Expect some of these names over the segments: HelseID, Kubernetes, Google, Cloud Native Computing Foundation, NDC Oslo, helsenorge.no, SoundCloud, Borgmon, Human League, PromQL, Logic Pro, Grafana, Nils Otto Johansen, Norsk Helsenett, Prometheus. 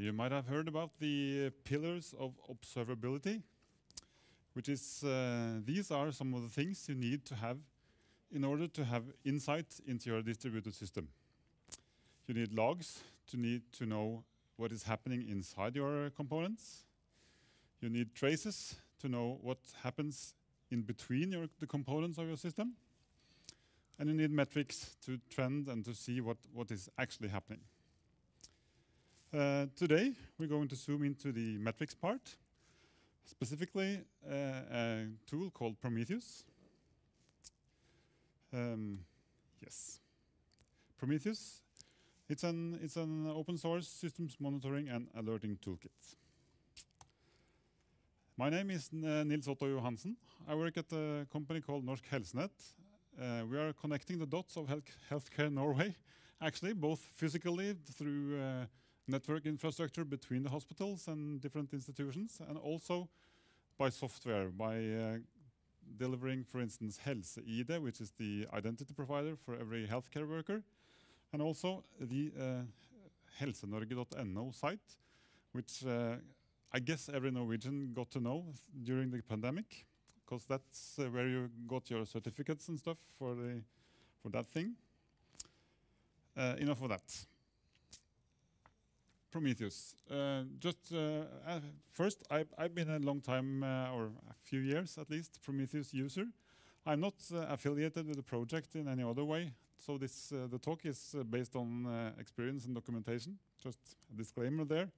You might have heard about the pillars of observability, which is these are some of the things you need to have in order to have insight into your distributed system. You need logs to know what is happening inside your components. You need traces to know what happens in between the components of your system. And you need metrics to trend and to see what is actually happening. Today, we're going to zoom into the metrics part, specifically a tool called Prometheus. Prometheus, it's an open source systems monitoring and alerting toolkit. My name is Nils Otto Johansen. I work at a company called Norsk Helsenett. We are connecting the dots of healthcare Norway, actually, both physically through network infrastructure between the hospitals and different institutions, and also by software, by delivering, for instance, HelseID, which is the identity provider for every healthcare worker, and also the helsenorge.no site, which I guess every Norwegian got to know during the pandemic, because that's where you got your certificates and stuff for that thing. Enough of that. Prometheus. First, I've been a long time, or a few years at least, Prometheus user. I'm not affiliated with the project in any other way, so this the talk is based on experience and documentation. Just a disclaimer there.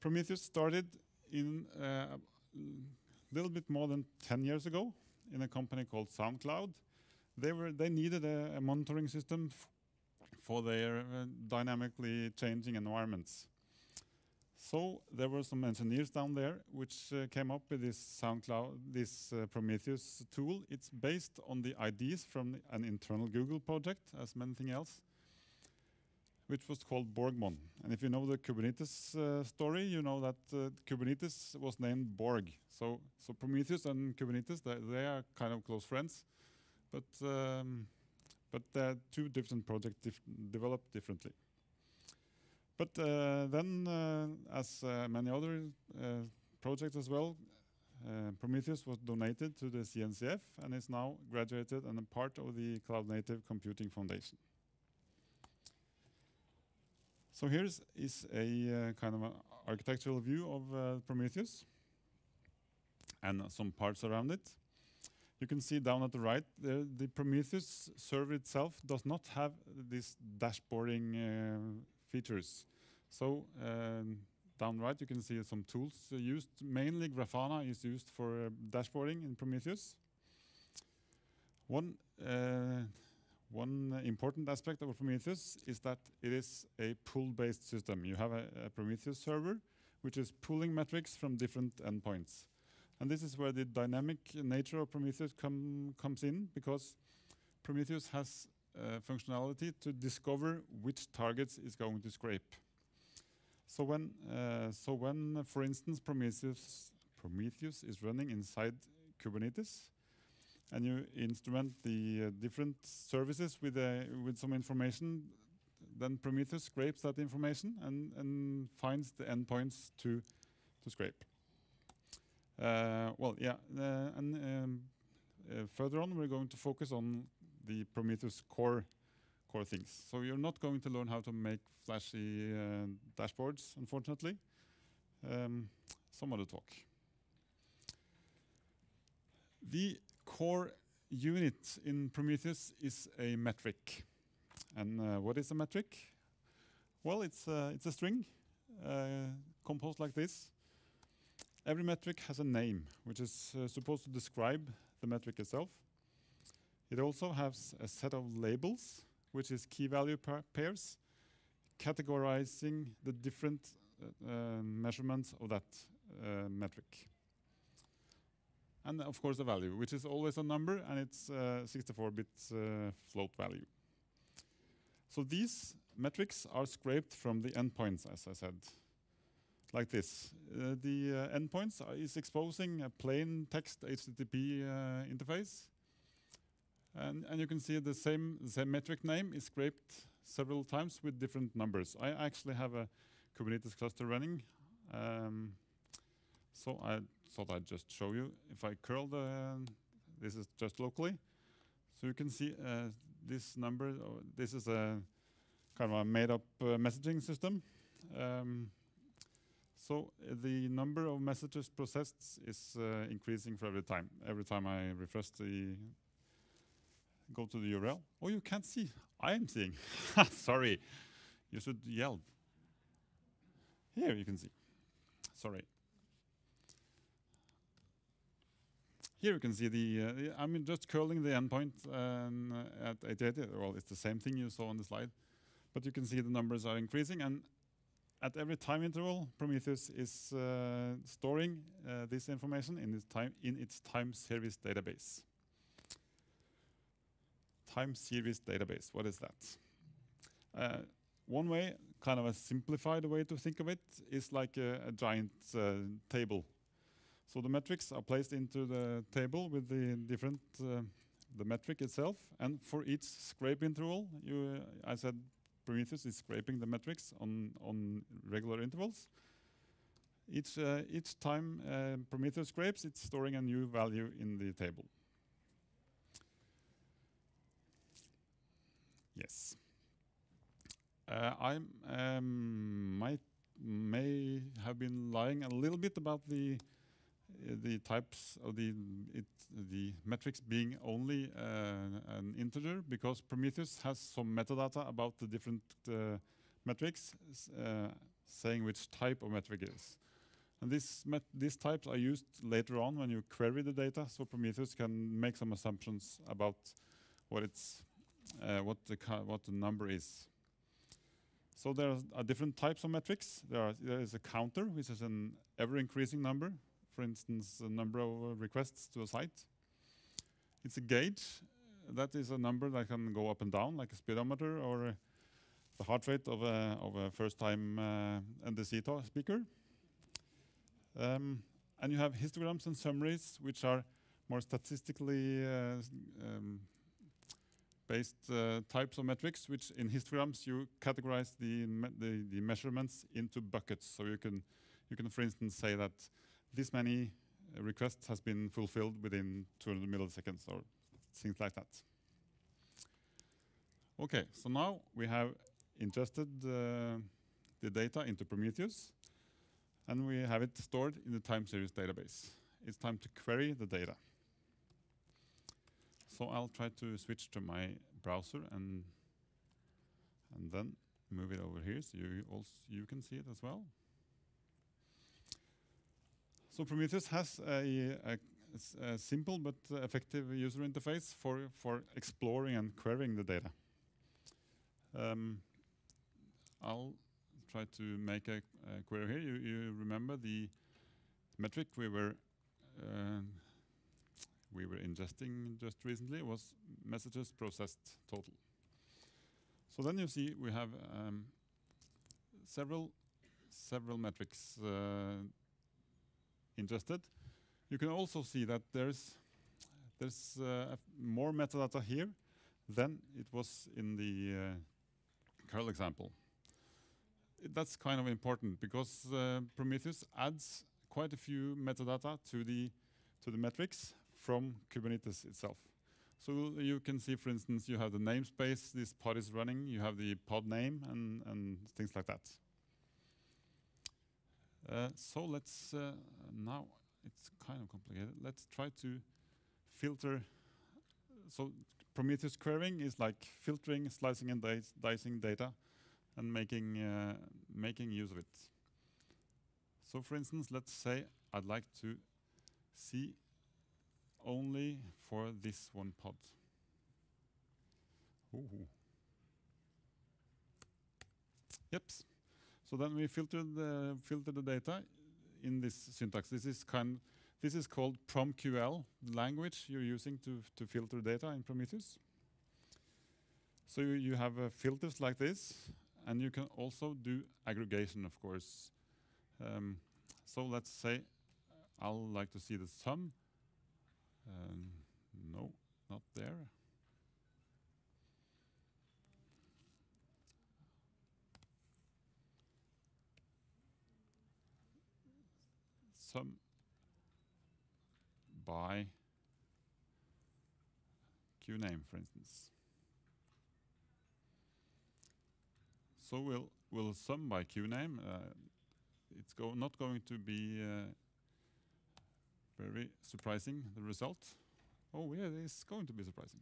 Prometheus started in a little bit more than 10 years ago in a company called SoundCloud. They needed a monitoring system for their dynamically changing environments. So there were some engineers down there which came up with this SoundCloud, this Prometheus tool. It's based on the IDs from an internal Google project, as anything else, which was called Borgmon. And if you know the Kubernetes story, you know that Kubernetes was named Borg. So Prometheus and Kubernetes, they are kind of close friends, but they're two different projects developed differently. But then, as many other projects as well, Prometheus was donated to the CNCF and is now graduated and a part of the Cloud Native Computing Foundation. So here is a kind of an architectural view of Prometheus and some parts around it. You can see down at the right, the Prometheus server itself does not have these dashboarding features. So down right, you can see some tools used. Mainly Grafana is used for dashboarding in Prometheus. One important aspect of Prometheus is that it is a pull-based system. You have a Prometheus server, which is pulling metrics from different endpoints. And this is where the dynamic nature of Prometheus comes in, because Prometheus has functionality to discover which targets it's going to scrape. So when for instance, Prometheus is running inside Kubernetes, and you instrument the different services with some information, then Prometheus scrapes that information and finds the endpoints to scrape. Further on, we're going to focus on the Prometheus core things. So you're not going to learn how to make flashy dashboards, unfortunately. Some other talk. The core unit in Prometheus is a metric. And what is a metric? Well, it's a string composed like this. Every metric has a name, which is supposed to describe the metric itself. It also has a set of labels, which is key value pairs, categorizing the different measurements of that metric. And of course, the value, which is always a number, and it's 64-bit float value. So these metrics are scraped from the endpoints, as I said, like this. The endpoints is exposing a plain text HTTP interface. And you can see the same metric name is scraped several times with different numbers. I actually have a Kubernetes cluster running. So I thought I'd just show you. If I curl the, this is just locally. So you can see this number, this is a kind of a made up messaging system. So the number of messages processed is increasing for every time I refresh the, go to the URL. Oh, you can't see, I am seeing. Sorry, you should yell. Here you can see, sorry. Here you can see the I mean, just curling the endpoint at 8080, well, it's the same thing you saw on the slide, but you can see the numbers are increasing, and at every time interval, Prometheus is storing this information in its time series database. Time series database, what is that? One way, kind of a simplified way to think of it, is like a giant table. So the metrics are placed into the table with the different, the metric itself, and for each scrape interval, you, I said Prometheus is scraping the metrics on regular intervals. Each time Prometheus scrapes, it's storing a new value in the table. Yes. I may have been lying a little bit about the types of the metrics being only an integer, because Prometheus has some metadata about the different metrics, saying which type of metric is. And these types are used later on when you query the data, so Prometheus can make some assumptions about what it's what the number is. So there are different types of metrics. There is a counter, which is an ever-increasing number. For instance, the number of requests to a site. It's a gauge. That is a number that can go up and down, like a speedometer or the heart rate of a first-time NDC speaker. And you have histograms and summaries, which are more statistically based types of metrics, which in histograms you categorize the measurements into buckets. So you can, for instance, say that this many requests has been fulfilled within 200 milliseconds or things like that. Okay, so now we have ingested the data into Prometheus, and we have it stored in the time series database. It's time to query the data. So I'll try to switch to my browser and then move it over here so you can see it as well. So Prometheus has a simple but effective user interface for exploring and querying the data. I'll try to make a query here. You remember the metric we were ingesting just recently was messages processed total. So then you see we have several metrics ingested. You can also see that there's more metadata here than it was in the curl example. That's kind of important because Prometheus adds quite a few metadata to the metrics from Kubernetes itself. So you can see, for instance, you have the namespace this pod is running, you have the pod name and things like that. So let's, now it's kind of complicated, let's try to filter. So Prometheus querying is like filtering, slicing and dicing data and making use of it. So for instance, let's say I'd like to see only for this one pod. Ooh. Yep. So then we filter the data in this syntax. This is called PromQL, the language you're using to filter data in Prometheus. So you have filters like this, and you can also do aggregation, of course. So let's say I'll like to see the sum. No, not there. sum by QName, for instance. So we'll sum by QName. It's not going to be very surprising, the result. Oh, yeah, it's going to be surprising.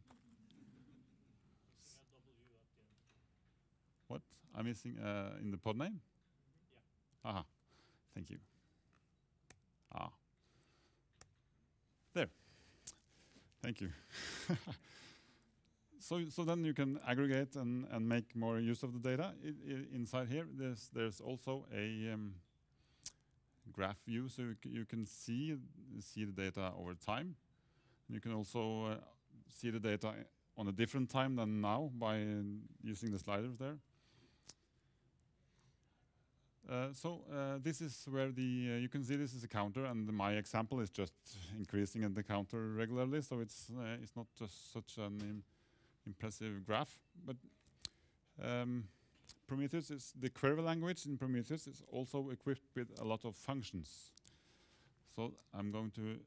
What? I'm missing in the pod name? Yeah. Aha, thank you. Ah. There. Thank you. So then you can aggregate and make more use of the data. Inside here, there's also a graph view, so you can see the data over time. And you can also see the data on a different time than now by using the sliders there. This is where the you can see this is a counter, and my example is just increasing at the counter regularly, so it's not just such an impressive graph. But Prometheus is the query language. In Prometheus, is also equipped with a lot of functions. So I'm going to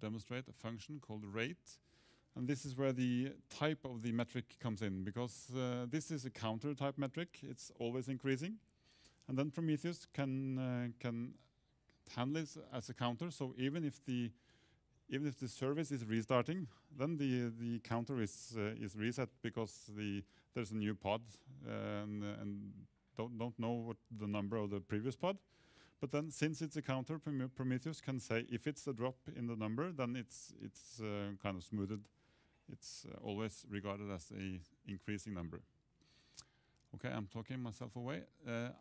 demonstrate a function called rate, and this is where the type of the metric comes in, because this is a counter type metric. It's always increasing. And then Prometheus can handle it as a counter. So even if the service is restarting, then the counter is reset, because there's a new pod and don't know what the number of the previous pod. But then since it's a counter, Prometheus can say if it's a drop in the number, then it's kind of smoothed. It's always regarded as a increasing number. Okay, I'm talking myself away.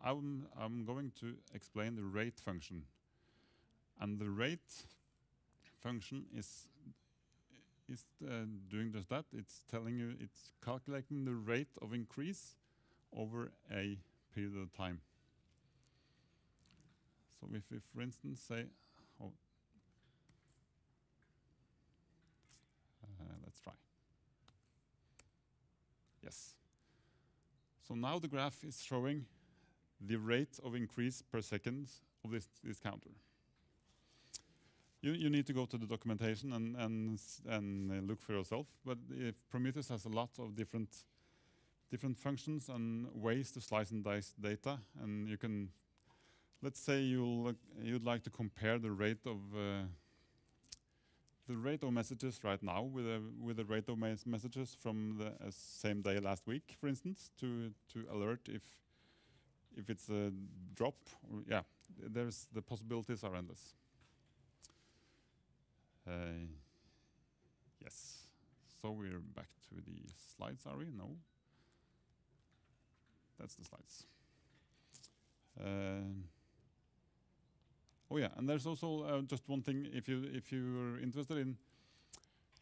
I'm going to explain the rate function. And the rate function is doing just that. It's telling you, it's calculating the rate of increase over a period of time. So if we, for instance, say, let's try. Yes. So now the graph is showing the rate of increase per second of this counter. You need to go to the documentation and look for yourself. But if Prometheus has a lot of different functions and ways to slice and dice data, and you can, let's say you'd like to compare the rate of messages right now with the rate of messages from the same day last week, for instance, to alert if it's a drop. Or, yeah, there's the possibilities are endless. Yes. So we're back to the slides, are we? No. That's the slides. Oh yeah, and there's also just one thing. If you're interested in,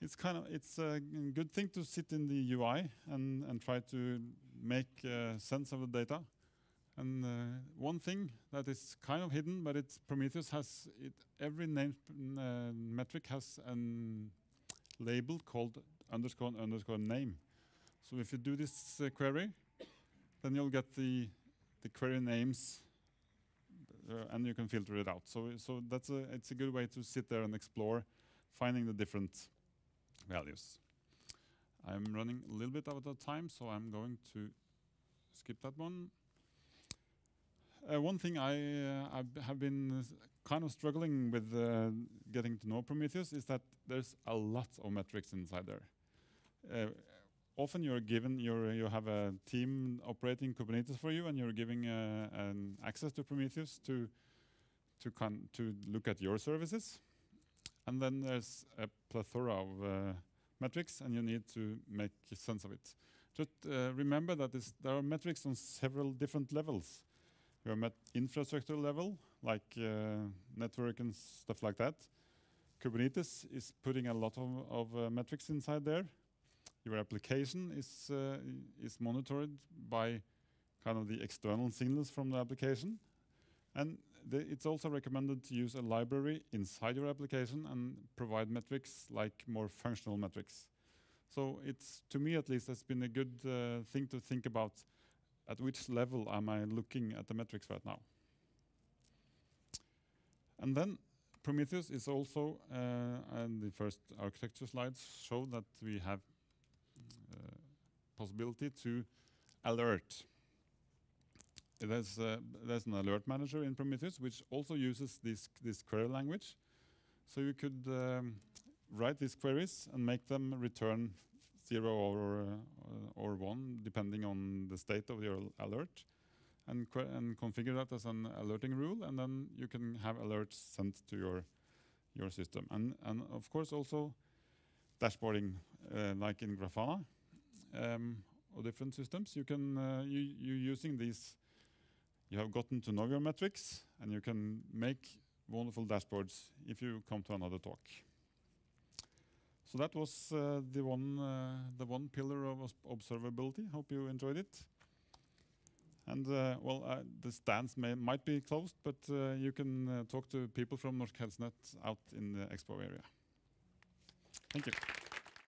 it's a good thing to sit in the UI and try to make sense of the data. And one thing that is kind of hidden, but it's Prometheus has it. Every name metric has a label called underscore underscore name. So if you do this query, then you'll get the query names. And you can filter it out. So it's a good way to sit there and explore, finding the different values. I'm running a little bit out of time, so I'm going to skip that one. One thing I have been kind of struggling with getting to know Prometheus is that there's a lot of metrics inside there. Often you have a team operating Kubernetes for you, and you're giving an access to Prometheus to look at your services. And then there's a plethora of metrics, and you need to make sense of it. Just remember that there are metrics on several different levels. You have infrastructure level, like network and stuff like that. Kubernetes is putting a lot of metrics inside there. Your application is monitored by kind of the external signals from the application, and it's also recommended to use a library inside your application and provide metrics like more functional metrics. So it's, to me at least, has been a good thing to think about. At which level am I looking at the metrics right now? And then Prometheus is also, and the first architecture slides show that we have possibility to alert. There's an alert manager in Prometheus which also uses this query language. So you could write these queries and make them return 0 or 1 depending on the state of your alert, and configure that as an alerting rule, and then you can have alerts sent to your system. And of course also dashboarding, like in Grafana or different systems. You can you're using these. You have gotten to know your metrics, and you can make wonderful dashboards if you come to another talk. So that was the one pillar of observability. Hope you enjoyed it. And well, the stands might be closed, but you can talk to people from Norsk Helsenett out in the expo area. Thank you.